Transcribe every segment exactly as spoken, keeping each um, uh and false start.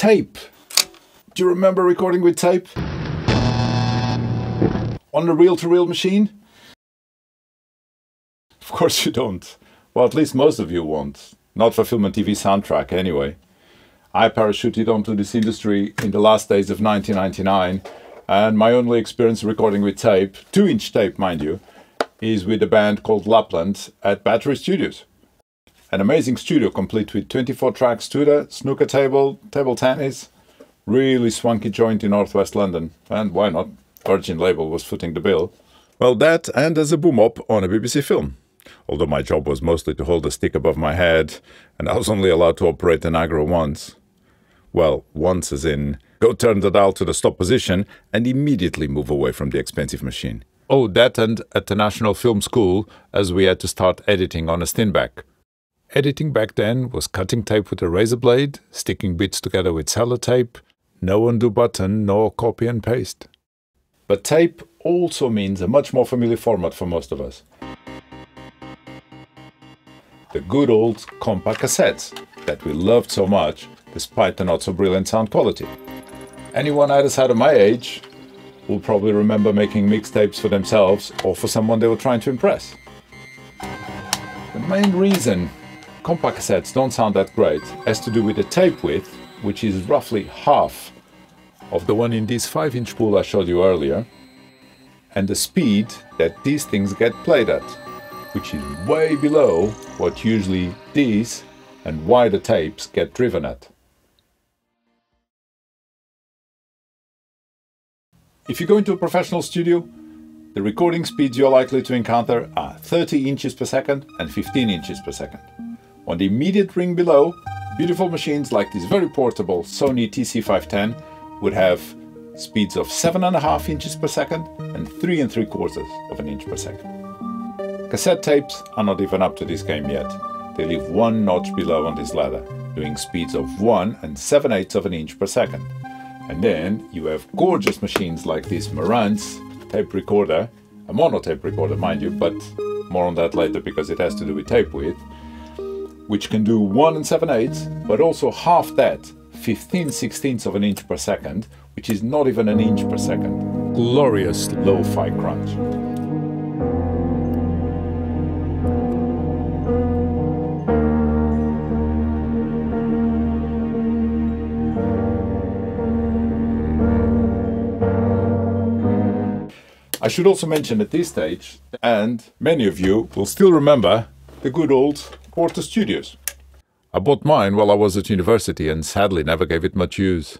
Tape. Do you remember recording with tape? On the reel-to-reel machine? Of course you don't. Well, at least most of you won't. Not for film and T V soundtrack, anyway. I parachuted onto this industry in the last days of nineteen ninety-nine, and my only experience recording with tape, two-inch tape, mind you, is with a band called Lapland at Battery Studios. An amazing studio complete with twenty-four track Studer, snooker table, table tennis, really swanky joint in northwest London. And why not? Virgin Label was footing the bill. Well, that and as a boom-op on a B B C film. Although my job was mostly to hold a stick above my head, and I was only allowed to operate the Nagra once. Well, once as in, go turn the dial to the stop position and immediately move away from the expensive machine. Oh, that and at the National Film School, as we had to start editing on a Steenbeck. Editing back then was cutting tape with a razor blade, sticking bits together with sellotape, no undo button, nor copy and paste. But tape also means a much more familiar format for most of us. The good old compact cassettes that we loved so much, despite the not-so-brilliant sound quality. Anyone either side of my age will probably remember making mixtapes for themselves or for someone they were trying to impress. The main reason compact cassettes don't sound that great has to do with the tape width, which is roughly half of the one in this five inch spool I showed you earlier, and the speed that these things get played at, which is way below what usually these and wider tapes get driven at. If you go into a professional studio, the recording speeds you're likely to encounter are thirty inches per second and fifteen inches per second. On the immediate ring below, beautiful machines like this very portable Sony T C five ten would have speeds of seven point five inches per second and three and three quarters of an inch per second. Cassette tapes are not even up to this game yet. They live one notch below on this ladder, doing speeds of one and seven eighths of an inch per second. And then you have gorgeous machines like this Marantz tape recorder, a monotape recorder, mind you, but more on that later because it has to do with tape width, which can do one and seven eighths, but also half that, fifteen sixteenths of an inch per second, which is not even an inch per second. Glorious lo-fi crunch. I should also mention at this stage, and many of you will still remember, the good old Portastudios. I bought mine while I was at university and sadly never gave it much use.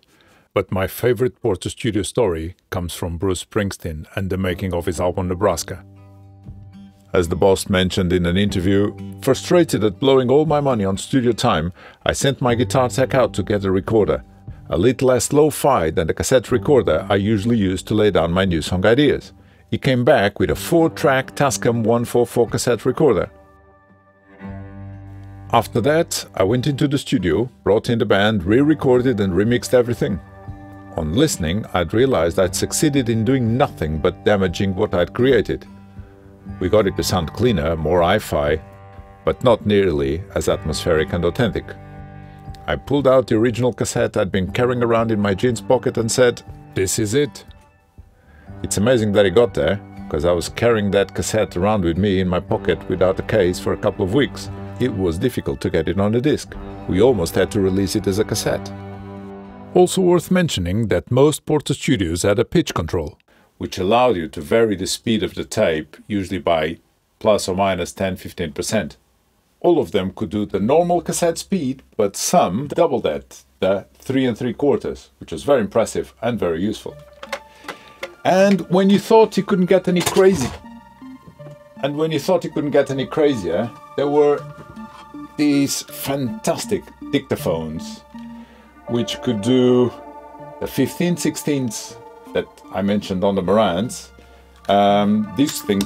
But my favorite Portastudio story comes from Bruce Springsteen and the making of his album Nebraska. As the boss mentioned in an interview, frustrated at blowing all my money on studio time, I sent my guitar tech out to get a recorder, a little less lo-fi than the cassette recorder I usually use to lay down my new song ideas. He came back with a four track Tascam one forty-four cassette recorder. After that, I went into the studio, brought in the band, re-recorded and remixed everything. On listening, I'd realized I'd succeeded in doing nothing but damaging what I'd created. We got it to sound cleaner, more hi-fi, but not nearly as atmospheric and authentic. I pulled out the original cassette I'd been carrying around in my jeans pocket and said, "This is it." It's amazing that it got there, because I was carrying that cassette around with me in my pocket without a case for a couple of weeks. It was difficult to get it on a disc. We almost had to release it as a cassette. Also worth mentioning that most Portastudios had a pitch control, which allowed you to vary the speed of the tape, usually by plus or minus ten to fifteen percent. All of them could do the normal cassette speed, but some doubled that, the three and three quarters, which was very impressive and very useful. And when you thought you couldn't get any crazy, and when you thought you couldn't get any crazier, there were these fantastic dictaphones, which could do the fifteen sixteenths that I mentioned on the Marantz. Um, these things,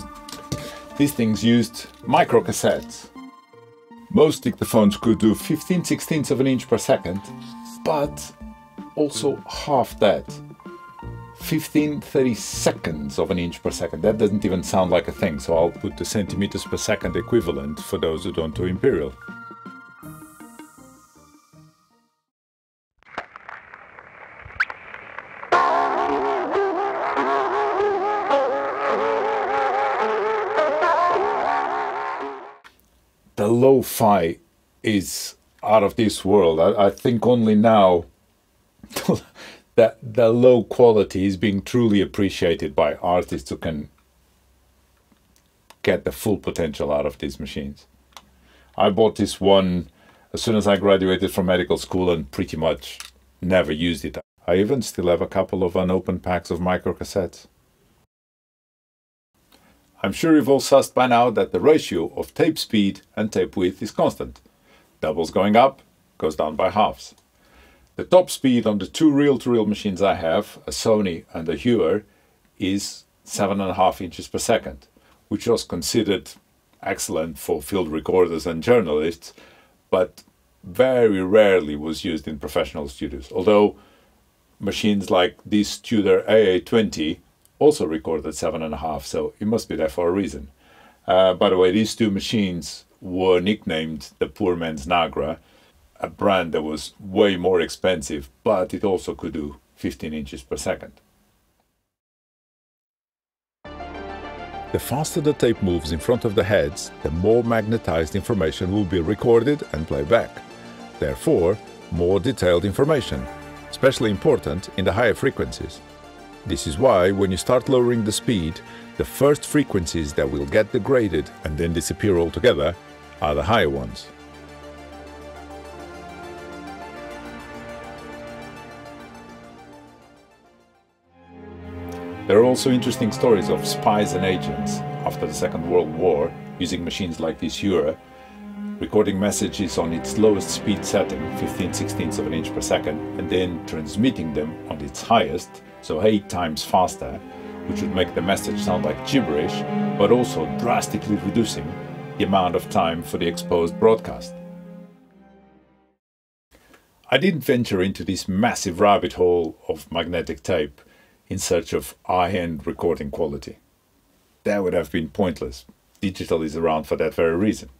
these things used micro cassettes. Most dictaphones could do fifteen sixteenths of an inch per second, but also half that. fifteen thirty-seconds of an inch per second. That doesn't even sound like a thing, so I'll put the centimeters per second equivalent for those who don't do imperial. lo-fi is out of this world. I, I think only now that the low quality is being truly appreciated by artists who can get the full potential out of these machines. I bought this one as soon as I graduated from medical school and pretty much never used it. I even still have a couple of unopened packs of microcassettes. I'm sure you've all sussed by now that the ratio of tape speed and tape width is constant. Doubles going up, goes down by halves. The top speed on the two reel-to-reel machines I have, a Sony and a Heuer, is seven and a half inches per second, which was considered excellent for field recorders and journalists, but very rarely was used in professional studios, although machines like this Studer A A twenty also recorded seven and a half, so it must be there for a reason. Uh, by the way, these two machines were nicknamed the poor man's Nagra, a brand that was way more expensive, but it also could do fifteen inches per second. The faster the tape moves in front of the heads, the more magnetized information will be recorded and played back. Therefore, more detailed information, especially important in the higher frequencies. This is why, when you start lowering the speed, the first frequencies that will get degraded and then disappear altogether are the higher ones. There are also interesting stories of spies and agents, after the Second World War, using machines like this Heuer, recording messages on its lowest speed setting, fifteen sixteenths of an inch per second, and then transmitting them on its highest, so eight times faster, which would make the message sound like gibberish, but also drastically reducing the amount of time for the exposed broadcast. I didn't venture into this massive rabbit hole of magnetic tape in search of high-end recording quality. That would have been pointless. Digital is around for that very reason.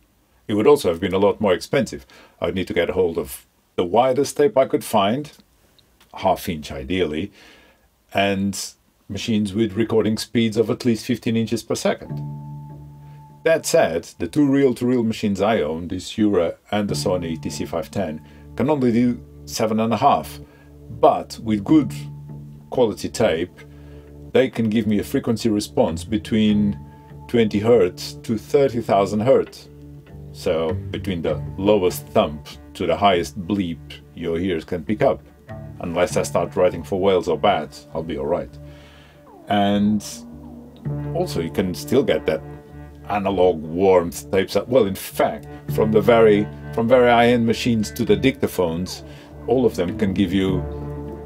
It would also have been a lot more expensive. I'd need to get a hold of the widest tape I could find, half inch ideally, and machines with recording speeds of at least fifteen inches per second. That said, the two reel-to-reel machines I own, this Heuer and the Sony T C five ten, can only do seven and a half, but with good quality tape, they can give me a frequency response between twenty hertz to thirty thousand hertz. So between the lowest thump to the highest bleep your ears can pick up. Unless I start writing for whales or bats, I'll be all right. And also you can still get that analog warmth tape set. Well, in fact, from the very, from very high-end machines to the dictaphones, all of them can give you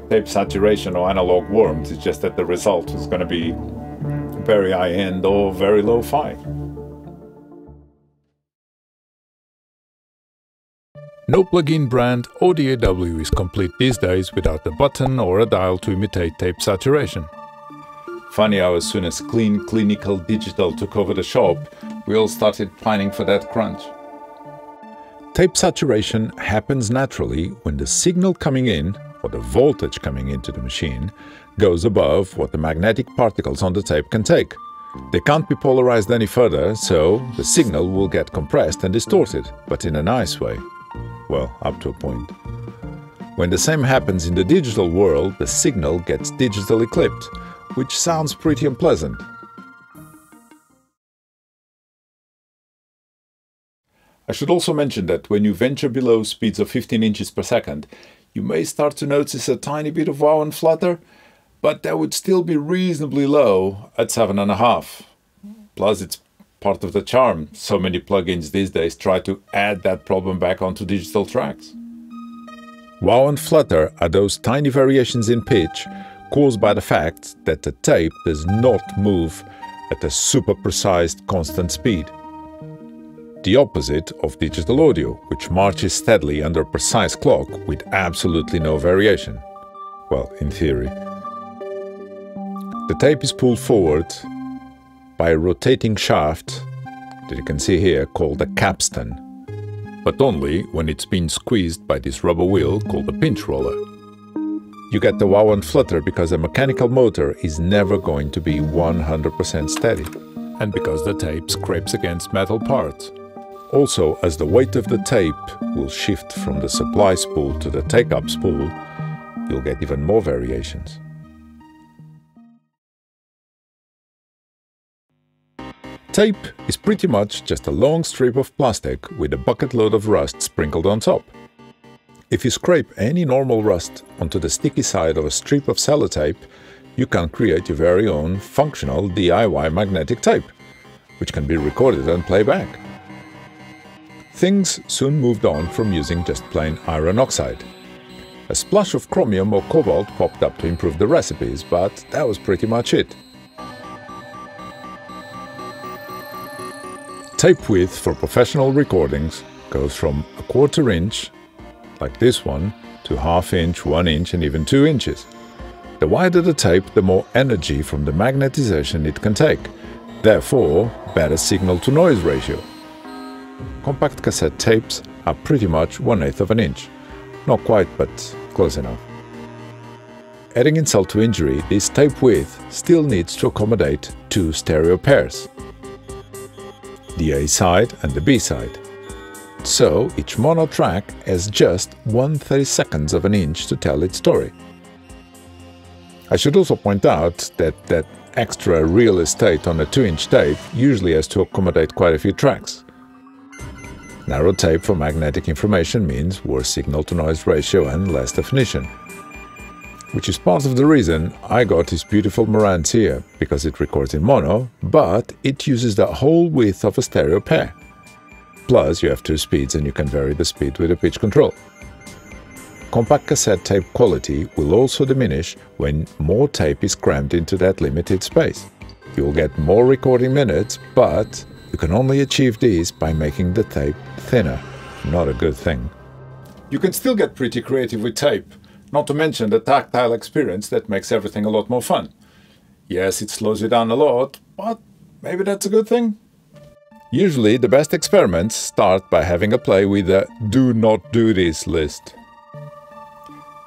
tape saturation or analog warmth. It's just that the result is going to be very high-end or very lo-fi. No plug-in brand or D A W is complete these days without a button or a dial to imitate tape saturation. Funny how as soon as clean clinical digital took over the shop, we all started pining for that crunch. Tape saturation happens naturally when the signal coming in, or the voltage coming into the machine, goes above what the magnetic particles on the tape can take. They can't be polarized any further, so the signal will get compressed and distorted, but in a nice way. Well, up to a point. When the same happens in the digital world, the signal gets digitally clipped, which sounds pretty unpleasant. I should also mention that when you venture below speeds of fifteen inches per second, you may start to notice a tiny bit of wow and flutter, but that would still be reasonably low at seven and a half. Plus, it's part of the charm. So many plugins these days try to add that problem back onto digital tracks. Wow and flutter are those tiny variations in pitch caused by the fact that the tape does not move at a super precise constant speed. The opposite of digital audio, which marches steadily under a precise clock with absolutely no variation. Well, in theory. The tape is pulled forward by a rotating shaft that you can see here called a capstan, but only when it's been squeezed by this rubber wheel called a pinch roller. You get the wow and flutter because a mechanical motor is never going to be one hundred percent steady, and because the tape scrapes against metal parts. also as the weight of the tape will shift from the supply spool to the take-up spool, you'll get even more variations. Tape is pretty much just a long strip of plastic with a bucket load of rust sprinkled on top. If you scrape any normal rust onto the sticky side of a strip of sellotape, you can create your very own functional D I Y magnetic tape, which can be recorded and playback. Things soon moved on from using just plain iron oxide. A splash of chromium or cobalt popped up to improve the recipes, but that was pretty much it. Tape width for professional recordings goes from a quarter inch like this one, to half inch, one inch and even two inches. The wider the tape, the more energy from the magnetization it can take, therefore better signal-to-noise ratio. Compact cassette tapes are pretty much one-eighth of an inch. Not quite, but close enough. Adding insult to injury, this tape width still needs to accommodate two stereo pairs, the A side and the B side. So each mono track has just one one-thirty-second of an inch to tell its story. I should also point out that that extra real estate on a two-inch tape usually has to accommodate quite a few tracks. Narrow tape for magnetic information means worse signal-to-noise ratio and less definition, which is part of the reason I got this beautiful Marantz here, because it records in mono, but it uses the whole width of a stereo pair. Plus, you have two speeds and you can vary the speed with a pitch control. Compact cassette tape quality will also diminish when more tape is crammed into that limited space. You'll get more recording minutes, but you can only achieve this by making the tape thinner. Not a good thing. You can still get pretty creative with tape, not to mention the tactile experience that makes everything a lot more fun. Yes, it slows you down a lot, but maybe that's a good thing? Usually, the best experiments start by having a play with a do not do this list.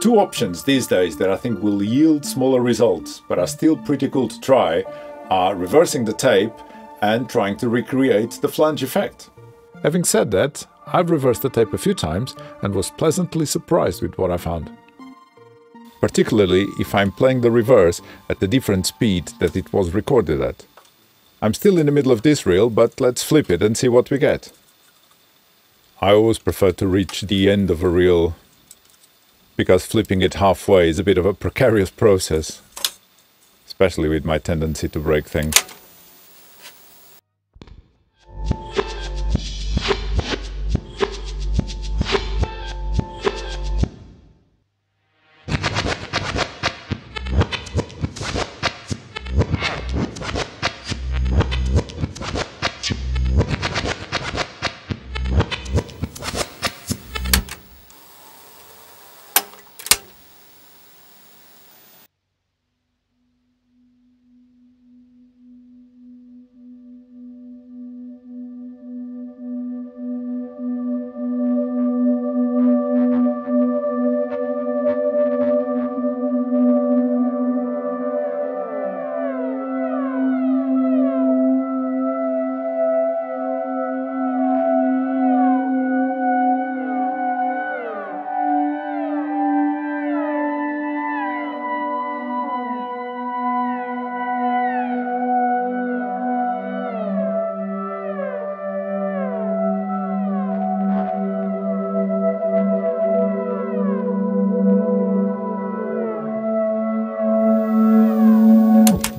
Two options these days that I think will yield smaller results, but are still pretty cool to try, are reversing the tape and trying to recreate the flange effect. Having said that, I've reversed the tape a few times and was pleasantly surprised with what I found. Particularly if I'm playing the reverse at the different speed that it was recorded at. I'm still in the middle of this reel, but let's flip it and see what we get. I always prefer to reach the end of a reel, because flipping it halfway is a bit of a precarious process, especially with my tendency to break things.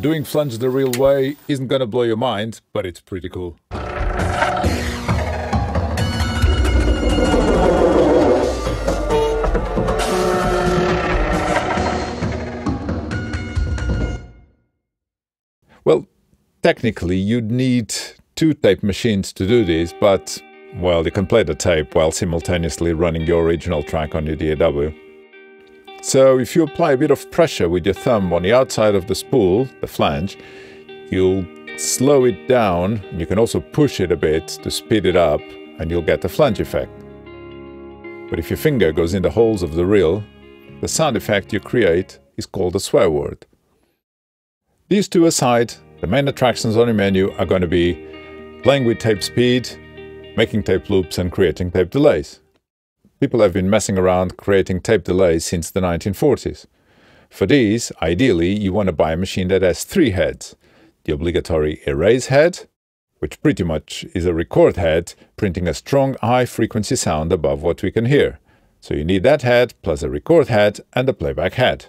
Doing flange the real way isn't gonna blow your mind, but it's pretty cool. Well, technically you'd need two tape machines to do this, but, well, you can play the tape while simultaneously running your original track on your D A W. So if you apply a bit of pressure with your thumb on the outside of the spool, the flange, you'll slow it down. You can also push it a bit to speed it up and you'll get the flange effect. But if your finger goes in the holes of the reel, the sound effect you create is called a swear word. These two aside, the main attractions on your menu are going to be playing with tape speed making tape loops and creating tape delays. People have been messing around creating tape delays since the nineteen forties. For these, ideally, you want to buy a machine that has three heads. The obligatory erase head, which pretty much is a record head, printing a strong high-frequency sound above what we can hear. So you need that head, plus a record head and a playback head.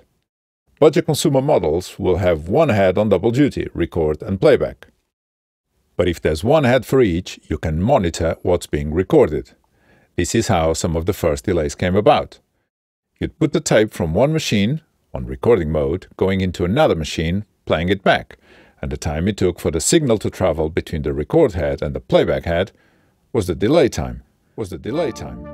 Budget consumer models will have one head on double duty, record and playback. But if there's one head for each, you can monitor what's being recorded. This is how some of the first delays came about. You'd put the tape from one machine, on recording mode, going into another machine, playing it back, and the time it took for the signal to travel between the record head and the playback head was the delay time, was the delay time.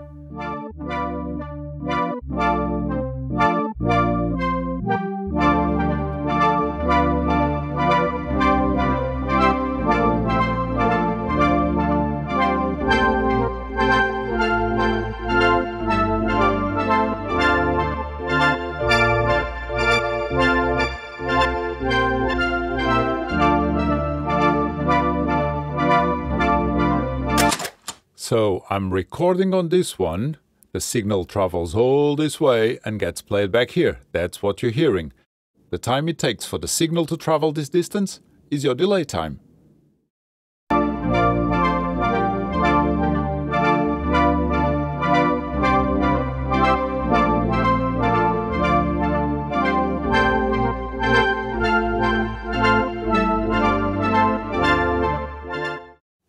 So I'm recording on this one, the signal travels all this way and gets played back here. That's what you're hearing. The time it takes for the signal to travel this distance is your delay time.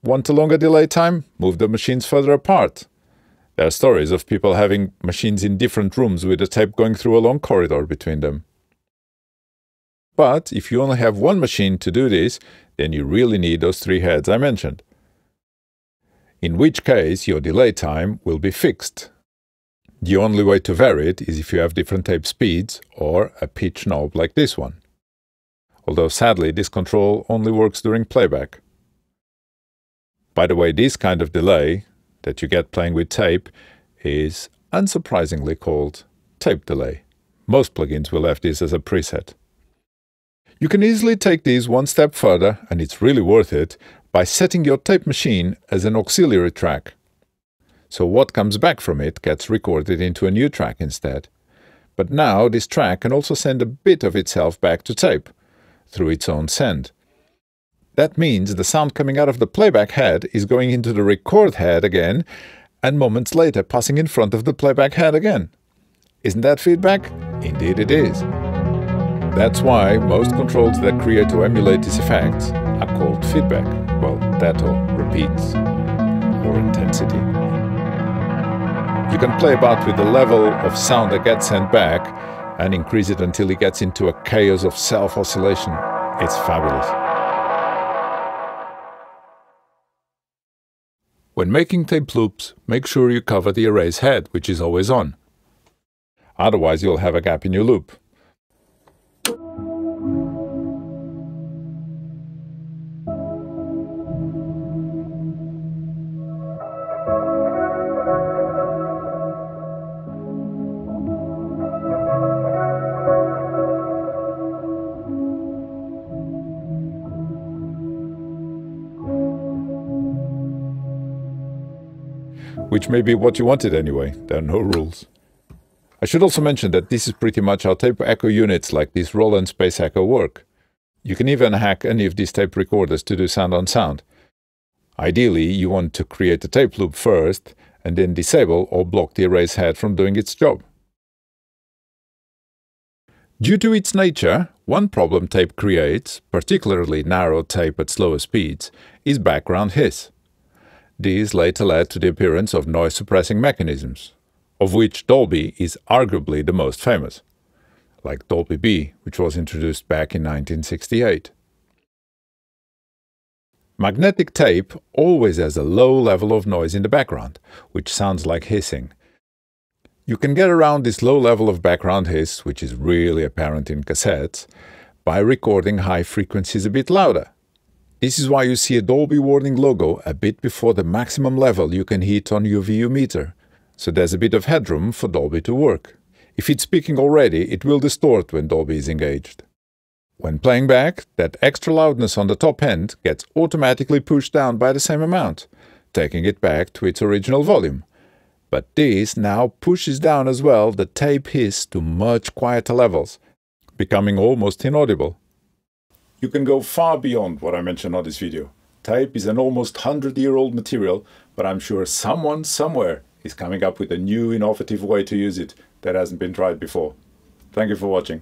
Want a longer delay time? Move the machines further apart. There are stories of people having machines in different rooms with the tape going through a long corridor between them. But if you only have one machine to do this, then you really need those three heads I mentioned. In which case, your delay time will be fixed. The only way to vary it is if you have different tape speeds or a pitch knob like this one. Although sadly, this control only works during playback. By the way, this kind of delay that you get playing with tape is unsurprisingly called tape delay. Most plugins will have this as a preset. You can easily take these one step further, and it's really worth it, by setting your tape machine as an auxiliary track. So what comes back from it gets recorded into a new track instead. But now this track can also send a bit of itself back to tape through its own send. That means the sound coming out of the playback head is going into the record head again, and moments later passing in front of the playback head again. Isn't that feedback? Indeed it is. That's why most controls that create to emulate these effects are called feedback. Well, that or repeats, or intensity. You can play about with the level of sound that gets sent back, and increase it until it gets into a chaos of self-oscillation. It's fabulous. When making tape loops, make sure you cover the erase head, which is always on. Otherwise, you'll have a gap in your loop. Which may be what you wanted anyway, there are no rules. I should also mention that this is pretty much how tape echo units like this Roland Space Echo work. You can even hack any of these tape recorders to do sound on sound. Ideally, you want to create a tape loop first, and then disable or block the erase head from doing its job. Due to its nature, one problem tape creates, particularly narrow tape at slower speeds, is background hiss. These later led to the appearance of noise-suppressing mechanisms, of which Dolby is arguably the most famous, like Dolby B, which was introduced back in nineteen sixty-eight. Magnetic tape always has a low level of noise in the background, which sounds like hissing. You can get around this low level of background hiss, which is really apparent in cassettes, by recording high frequencies a bit louder. This is why you see a Dolby warning logo a bit before the maximum level you can hit on your V U meter, so there's a bit of headroom for Dolby to work. If it's speaking already, it will distort when Dolby is engaged. When playing back, that extra loudness on the top end gets automatically pushed down by the same amount, taking it back to its original volume. But this now pushes down as well the tape hiss to much quieter levels, becoming almost inaudible. You can go far beyond what I mentioned on this video. Tape is an almost hundred-year-old material, but I'm sure someone somewhere is coming up with a new innovative way to use it that hasn't been tried before. Thank you for watching.